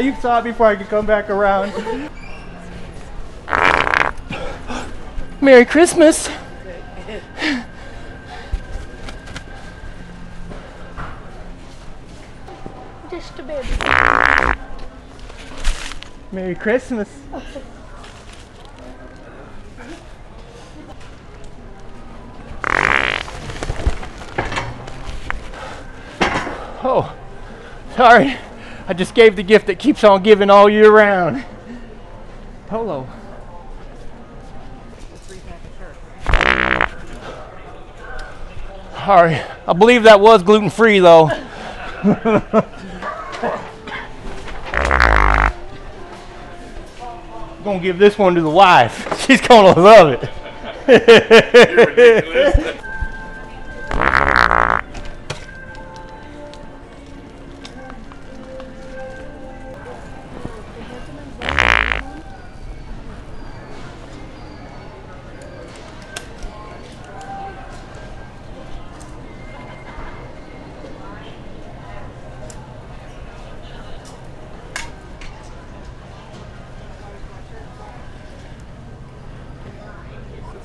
You saw it before I could come back around. Merry Christmas. Just a baby. Merry Christmas. Oh, sorry. I just gave the gift that keeps on giving all year round. Polo. All right. I believe that was gluten-free, though. I'm going to give this one to the wife. She's going to love it.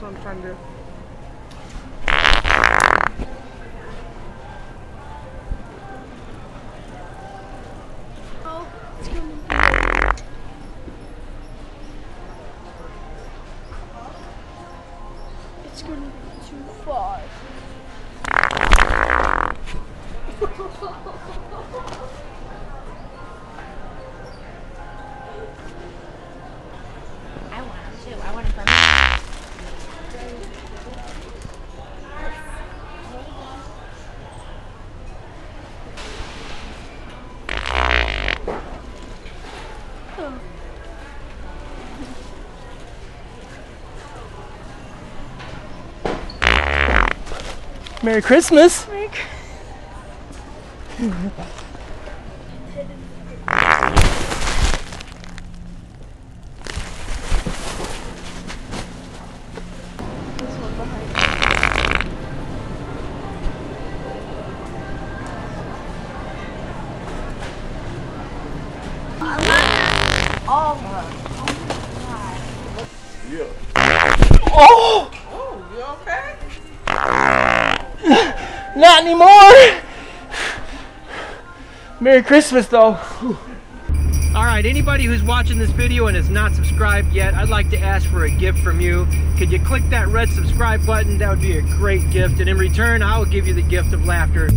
I'm trying to. Oh, it's coming. It's going to be too far. I want it too. I want it for me. Merry Christmas! Merry Christmas. Oh! Oh, you okay? Not anymore! Merry Christmas, though. Alright, anybody who's watching this video and is not subscribed yet, I'd like to ask for a gift from you. Could you click that red subscribe button? That would be a great gift. And in return, I will give you the gift of laughter.